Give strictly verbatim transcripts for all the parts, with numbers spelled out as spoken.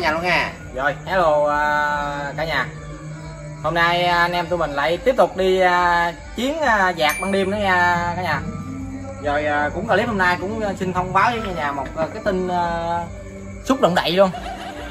nhà luôn nha. Rồi, hello uh, cả nhà. Hôm nay anh em tụi mình lại tiếp tục đi uh, chuyến uh, dạt ban đêm nữa nha cả nhà. Rồi uh, cũng clip hôm nay cũng xin thông báo với nhà một uh, cái tin uh, xúc động đậy luôn.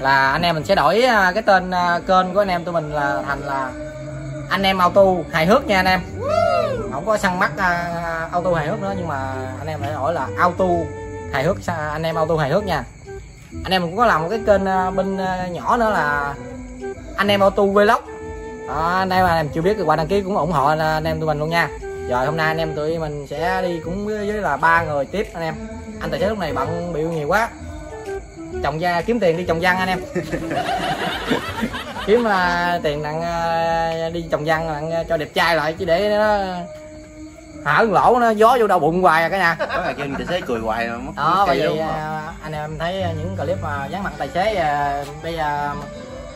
Là anh em mình sẽ đổi uh, cái tên uh, kênh của anh em tụi mình là thành là Anh Em Auto Hài Hước nha anh em. Không có săn mắt uh, auto hài hước nữa, nhưng mà anh em lại đổi là auto hài hước, anh em auto hài hước nha. Anh em cũng có làm một cái kênh bên nhỏ nữa là Anh Em Auto Vlog. Đó, anh em mà em chưa biết thì qua đăng ký cũng ủng hộ anh em tụi mình luôn nha. Rồi hôm nay anh em tụi mình sẽ đi cũng với là ba người tiếp anh em. Anh tài xế lúc này bận bịu nhiều quá, trồng da kiếm tiền đi trồng văn anh em. Kiếm uh, tiền đặng uh, đi trồng văn đặng uh, cho đẹp trai lại, chứ để nó hở lỗ nó gió vô đau bụng hoài à cả nhà. Đó là kêu tài xế cười hoài mất. Đó bây giờ anh em thấy những clip mà dán mặt tài xế uh, bây giờ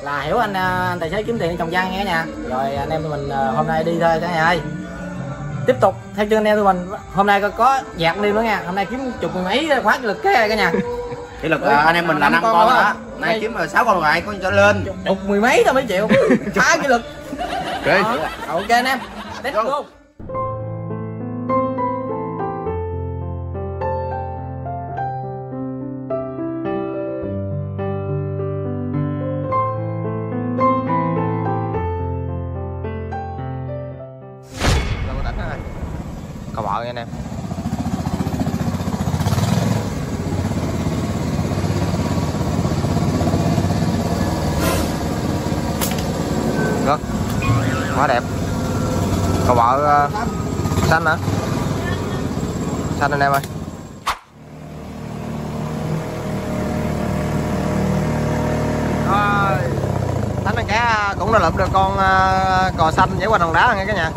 là hiểu anh, uh, anh tài xế kiếm tiền trồng văn nghe nha. Rồi anh em tụi mình uh, hôm nay đi thôi cả nhà ơi. Tiếp tục theo chân anh em tụi mình hôm nay có dạt đi nữa nha. Hôm nay kiếm chục mấy khoát lực cái cả nhà. Thì lực à, anh em mình là năm con, con đó, đó. Nay kiếm là sáu con lại, con cho lên chục mười mấy thôi mới chịu. Phá cái lực. Ok. Ok anh em. Let's go. Go. Cầu bờ anh em. Quá đẹp. Cầu bờ uh, xanh hả? Xanh anh em ơi. Rồi. Thánh anh cá cũng đã lượm được con uh, cò xanh nhảy qua hòn đá nghe cả nhà.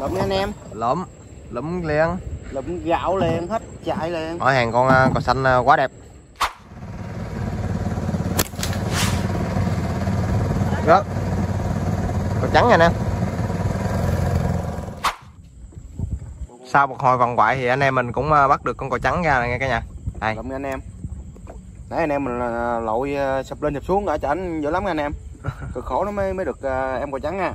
Lượm nha anh em. Lượm. Lụm liền, lụm gạo liền, hết chạy liền. Ở hàng con cò xanh quá đẹp. Đó. Cò trắng nè nè. Sau một hồi vòng quậy thì anh em mình cũng bắt được con cò trắng ra này nghe cả nhà. Đây. Lụm nha anh em. Nãy anh em mình lội sập lên sập xuống ở chảnh dữ lắm anh em. Cực khổ nó mới mới được em cò trắng nha.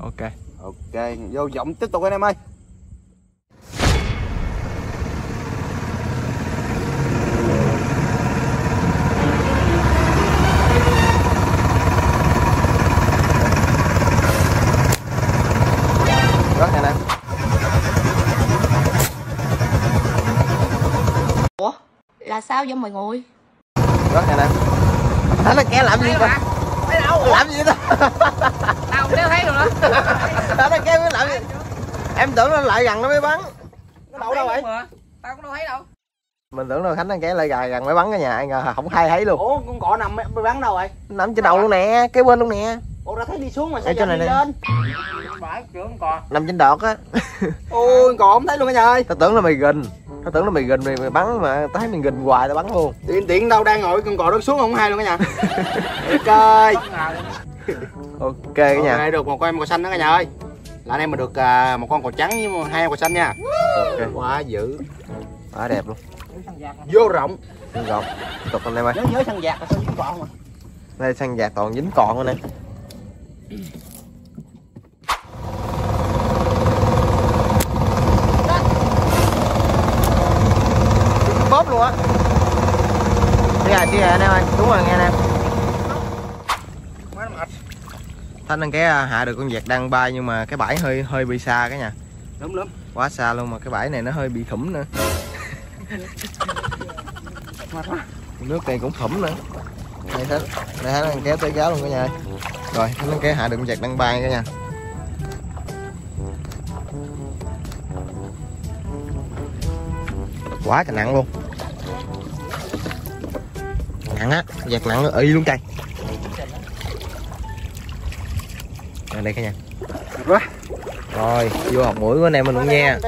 Ok. Ok, vô giọng tiếp tục anh em ơi. Là sao vậy mọi người? Rất nè nè. Thánh anh kia làm gì vậy? Thấy đâu? Làm gì vậy? Tao không thấy rồi đó. Thánh anh kia làm gì? Em tưởng nó lại gần nó mới bắn. Nó đậu đâu vậy? Tao cũng đâu thấy đâu. Mình tưởng là Khánh anh kia lại gần mới bắn cả nhà, ai ngờ không hay thấy luôn. Ủa con cọ nằm mới bắn đâu rồi? Nằm trên đầu luôn nè, kế bên luôn nè. Ủa đã thấy đi xuống mà sao giờ đi lên? Phải chữa con cò. Nằm trên đọt á. Ôi cò không thấy luôn cả nhà ơi. Tao tưởng là mày gần. Nó tưởng là mày gình mày, mày bắn mà tao thấy mày gình hoài tao bắn luôn. Tiện tiện đâu đang ngồi con cò đó xuống không hay luôn cả nhà. Ok. Ok cả nhà. Nay được một con em cò xanh đó cả nhà ơi. Là anh em mà được uh, một con cò trắng với hai cò xanh nha. Ok. Quá dữ. Quá đẹp luôn. Vô rộng. Vô rộng. Tiếp tục anh em ơi. Nhớ nhớ săn vạc là sao dính còn mà. Đây săn vạc toàn dính còn luôn nè. Luôn á. Kia kìa anh em ơi, đúng rồi nghe anh em. Thanh anh cái hạ được con vẹt đang bay nhưng mà cái bãi hơi hơi bị xa cả nhà. Đúng lắm. Quá xa luôn mà cái bãi này nó hơi bị thủm nữa. Nước này cũng thủm nữa. Đây hết. Đây Thanh anh kéo tới giáo luôn cả nhà ơi. Rồi, Thanh anh cái hạ được con vẹt đang bay cả nhà. Quá trời nặng luôn. Nặng á, vẹt nặng nó y luôn cây. À, đây cả nhà. Rồi, vô học mũi của anh em mình luôn nha.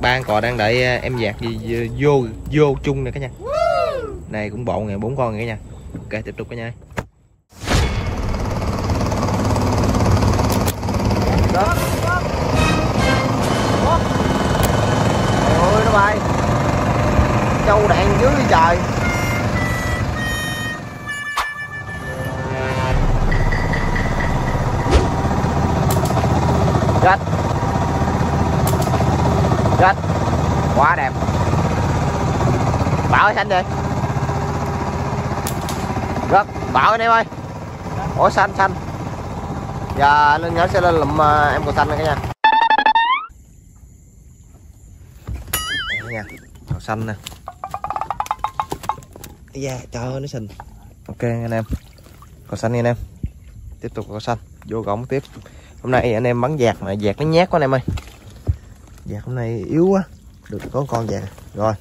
Ban cò đang đợi em vẹt gì vô vô chung nè cả nhà. Này cũng bộn nè, bốn con nè cả nhà. Ok, tiếp tục cả nhà. Đó. Ôi nó bay. Châu đạn dưới trời. Bảo ơi, xanh đi. Rất Bảo anh em ơi. Ủa xanh xanh. Giờ Linh nhớ sẽ lên lụm uh, em của xanh này cả nhà. Đây nha, màu xanh nè. Dạ, yeah, trời ơi nó xanh. Ok anh em. Còn xanh nha anh em. Tiếp tục có xanh, vô gỗng tiếp. Hôm nay anh em bắn dạt mà dạt nó nhát quá anh em ơi. Dạt hôm nay yếu quá. Được có con dạt. Rồi.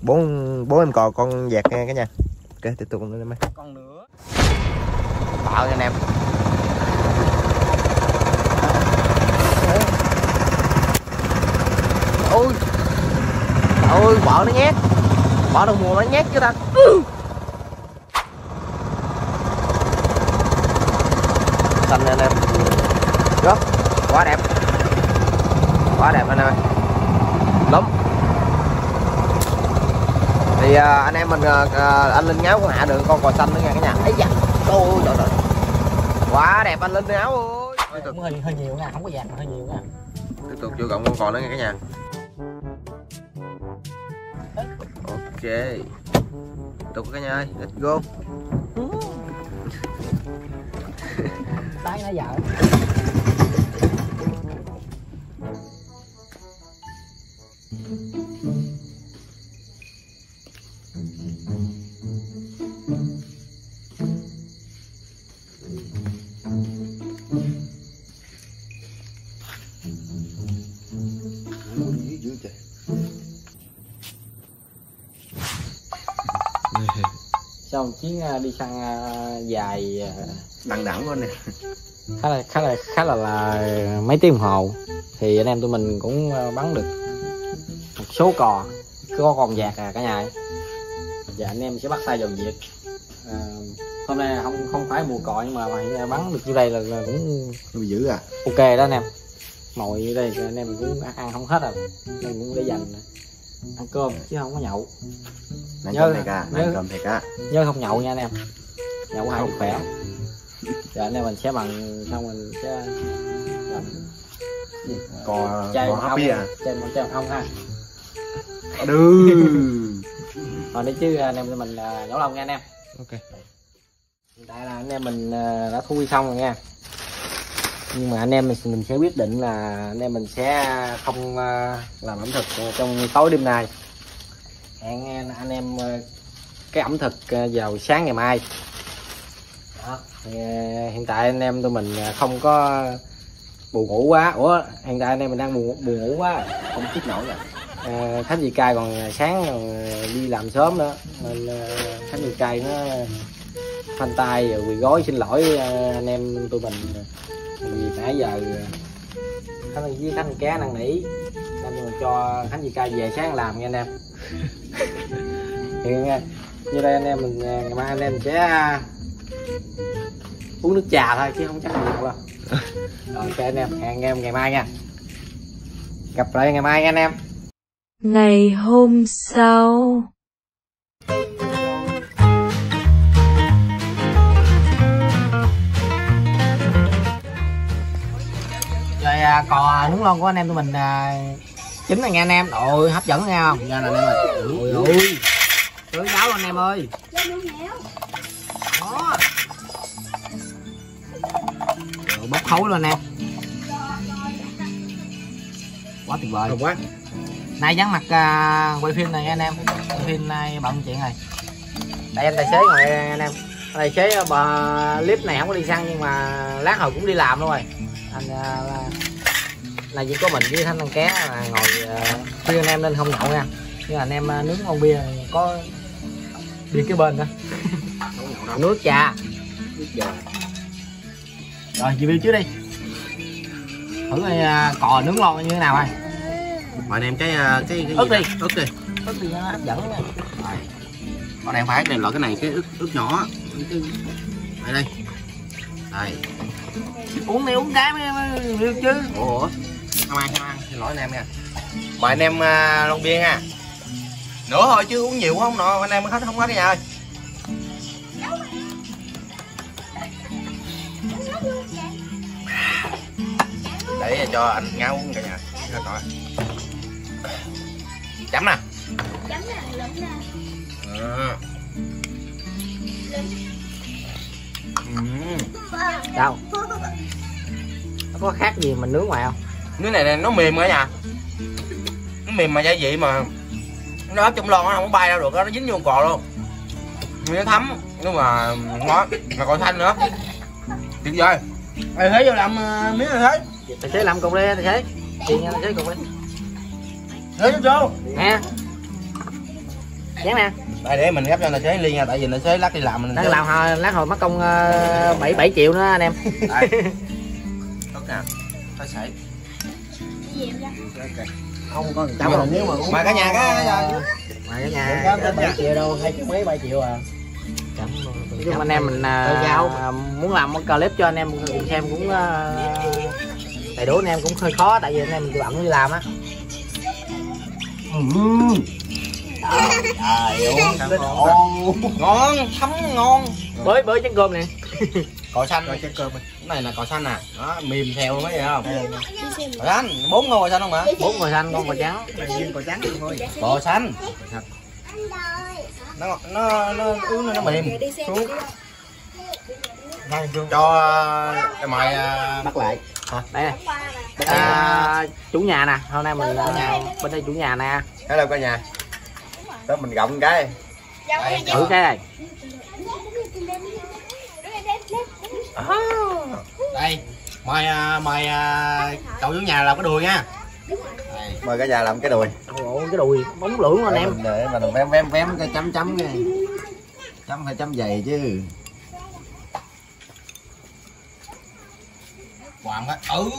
Bốn bốn em cò con dạt nha cả nhà. Ok, tiếp tục nữa em ơi. Con nữa. Bảo anh em. Ôi. Trời ơi, bọ nó nhát. Bọ đầu mùa nó nhát chứ ta. Ừ. Xanh anh em, rất quá đẹp, quá đẹp anh em ơi, lắm. Thì uh, anh em mình uh, anh Linh Ngáo cũng hạ được con cò xanh nữa nha cả nhà. Ấy dạ, trời trời trời, quá đẹp anh Linh Ngáo ơi. Cũng hơi hơi nhiều nha, không có dạt mà hơi nhiều nha. Tiếp tục vô gọng con cò nữa nha cả nhà. Ok, tiếp tục cả nhà ơi, let's go. Tái nó vợ. Xong chuyến đi săn dài đằng đẳng luôn nè, khá là khá là khá là là mấy tiếng đồng hồ thì anh em tụi mình cũng bắn được một số cò, cứ có con dạt à cả nhà. Và anh em sẽ bắt tay vào việc. À, hôm nay không không phải mùa cò nhưng mà mày bắn được như đây là, là cũng dữ à. Ok đó anh em. Mồi như đây anh em cũng ăn không hết rồi, anh em cũng để dành ăn cơm chứ không có nhậu. Ăn nhớ, cơm thiệt à, nhớ, ăn cơm thiệt à. Nhớ không nhậu nha anh em. Nhậu hai khỏe. Giờ anh em mình sẽ bằng xong mình sẽ làm gì? Cò chai cò bia à. Chai một chai không ha. Đừ. Còn đấy chứ anh em mình nhổ lông nha anh em. Ok. Hiện tại là anh em mình đã thui xong rồi nha. Nhưng mà anh em mình, mình sẽ quyết định là anh em mình sẽ không làm ẩm thực trong tối đêm nay. Hẹn anh em cái ẩm thực vào sáng ngày mai. Đó. Hiện tại anh em tụi mình không có buồn ngủ quá. Ủa hiện tại anh em mình đang buồn, buồn ngủ quá không tiếp nổi rồi. À, Khánh Duy Cai còn sáng còn đi làm sớm nữa nên Khánh Duy Cai nó phanh tay rồi quỳ gối xin lỗi anh em tụi mình vì nãy giờ Khánh với Khánh Cá năn nỉ nên mình cho Khánh Duy Cai về sáng làm nha anh em. Hiện như đây anh em mình ngày mai anh em sẽ uống nước trà thôi chứ không chắc là đâu. Rồi ok anh em, hẹn anh em ngày mai nha. Gặp lại ngày mai nha anh em. Ngày hôm sau. Rồi cò nướng lon của anh em tụi mình chính là nghe anh em. Ôi hấp dẫn nghe không? Nghe nè anh em ơi. Ôi ôi. Tưới đáo anh em ơi. Đó. Rồi bốc khối luôn anh em. Quá tuyệt vời. Được quá. Nay vắng mặt uh, quay phim này anh em, quay phim nay bận chuyện này. Đây anh tài xế ngồi anh em, tài xế bà clip này không có đi săn nhưng mà lát hồi cũng đi làm luôn rồi. Anh uh, là, là chỉ có mình với Thanh Ăn Cá là ngồi khuyên uh, anh em nên không nhậu nha. Nhưng anh em uh, nướng con bia có bia cái bên đó. Nước trà. Rồi review trước đi. Thử coi uh, cò nướng lon như thế nào anh. Mời em cái cái cái ức đi, ức đi, ức đi nó hấp dẫn này. Rồi. Con này phải này loại cái này cái ức ức nhỏ. Đây đây. Đây. Uống đi uống cái mới được chứ. Ủa. Không ăn không ăn, xin lỗi anh em nha. Mời anh em uh, lon bia nha. Nữa thôi chứ uống nhiều quá không nọ anh em hết không hết cái nhà ơi. Để cho anh Ngáo uống cả nhà. Chấm nè. Chấm là lẫn ra. À. Đâu? Nó có khác gì mình nướng ngoài không? Nướng này, này nó mềm rồi nha. Nó mềm mà gia vị mà nó ấp trong lon nó không có bay đâu được đó, nó dính vô cò luôn. Nó thấm nhưng mà nó mà còn thanh nữa. Tuyệt vời. Mày thấy vô làm uh, miếng này thấy. Mày sẽ làm cùng đây mày thấy. Tiền nha, mày thấy cùng đi. Để vô. Nè. Chén nè. Đây để mình gấp cho tài xế ly nha, tại vì tài xế lát đi làm mình. Đang làm hồi lát hồi mất công bảy bảy triệu nữa anh em. Đây. Tốt nè. Thôi sảy. Không có tao mà nếu mà mà cả nhà cái rồi. Mà cả nhà. Có tên bảy triệu đâu, hai triệu mấy ba triệu à. Cảm ơn anh em mình à, muốn làm một clip cho anh em xem cũng đầy đủ, anh em cũng hơi khó tại vì anh em mình bận đi làm á. Ngon, thấm ngon. Bới bới chén cơm nè. Cò xanh, chén cơm này. Cái này là cò xanh à, nó mềm theo mấy vậy không? Cò xanh, bốn ngôi xanh không hả? Bốn ngôi xanh, con cò trắng. Riêng cò trắng thôi. Cò xanh. Nó nó nó uống nó mềm. Xuống. Cho em mời bắt lại. Hả? Đây nè. À, chủ nhà nè, hôm nay mình là bên đây chủ nhà nè. Hello cả nhà. Đó mình gọng cái. Thử cái này. Đây, mời mời cậu chủ nhà làm cái đùi nha. Mời cả nhà làm cái đùi. Ôi, cái đùi bóng lưỡng anh em. Để mà đừng vém vém vém cái chấm chấm cái. Chấm phải chấm dày chứ. Quàm á. Ừ.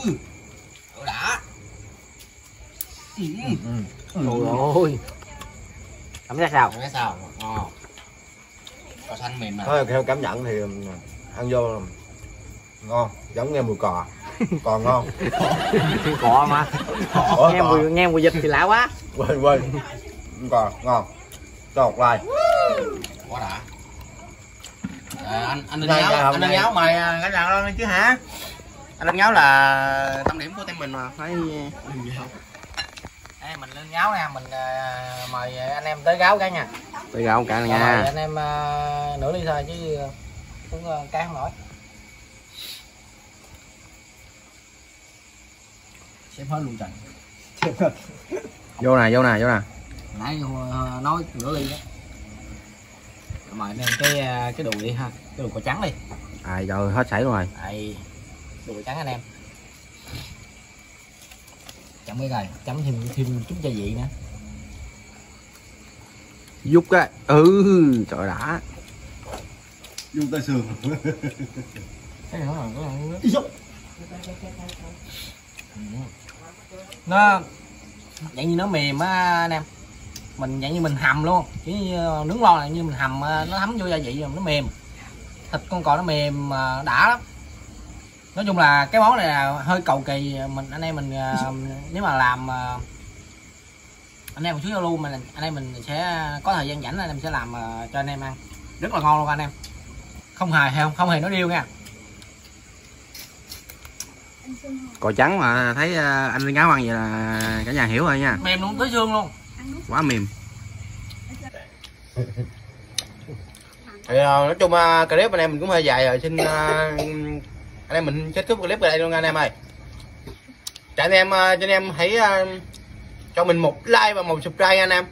Cậu đã. Ừ. Trời ơi. Cảm giác sao? Cảm giác sao? Ngon. Cò xanh mềm mà. Thôi theo cảm nhận thì ăn vô ngon, giống nghe mùi cò. Cò ngon. Cò mà. Cò, nghe cò. Mùi nghe mùi vịt thì lạ quá. Quên quên. Cò ngon. Cho một like. Quá đã. À, anh anh Linh Giáo, anh Linh Giáo mời cả nhà lên chứ hả? Anh Linh Giáo là tâm điểm của team mình mà phải. Đây, mình lên gáo nha, mình uh, mời anh em tới gáo cái nha. Tới gáo cả nha. Mời anh em uh, nửa ly thôi chứ cũng uh, cái không nổi. Xem hết luôn trời. Vô nè, vô nè, vô nè. Nãy uh, nói nửa ly đó. Mời anh em cái uh, cái đùi đi ha, cái đùi cò trắng đi. À rồi hết sảy luôn rồi. Đây. Đùi trắng anh em. Chấm cái này, chấm thêm thêm chút gia vị nữa. Giúp cái. Ừ, trời đã. Dùng tay sườn. Cái này nó là cái này. Nó dạng như nó mềm á anh em. Mình dạng như mình hầm luôn, chỉ như nướng lon này như mình hầm nó thấm vô gia vị nó mềm. Thịt con cò nó mềm mà đã lắm. Nói chung là cái món này là hơi cầu kỳ, mình anh em mình uh, nếu mà làm uh, anh em một xíu giao lưu mình anh em mình sẽ có thời gian rảnh anh em sẽ làm uh, cho anh em ăn rất là ngon luôn anh em, không hề không không hề nói điêu nha. Cò trắng mà thấy uh, anh Linh Gáo ăn vậy là cả nhà hiểu rồi nha, mềm luôn tới xương luôn, quá mềm. Thì, uh, nói chung uh, clip anh em mình cũng hơi dài rồi, xin uh, anh em mình kết thúc clip ở đây luôn anh em ơi. Cho anh em cho anh em hãy uh, cho mình một like và một subscribe anh em.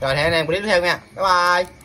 Rồi hẹn anh em clip tiếp theo nha. Bye bye.